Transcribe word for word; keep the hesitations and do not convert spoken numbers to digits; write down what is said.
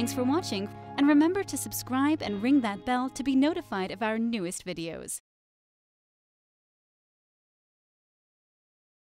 Thanks for watching, and remember to subscribe and ring that bell to be notified of our newest videos.